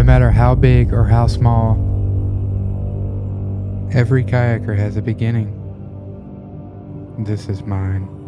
no matter how big or how small. Every kayaker has a beginning. This is mine.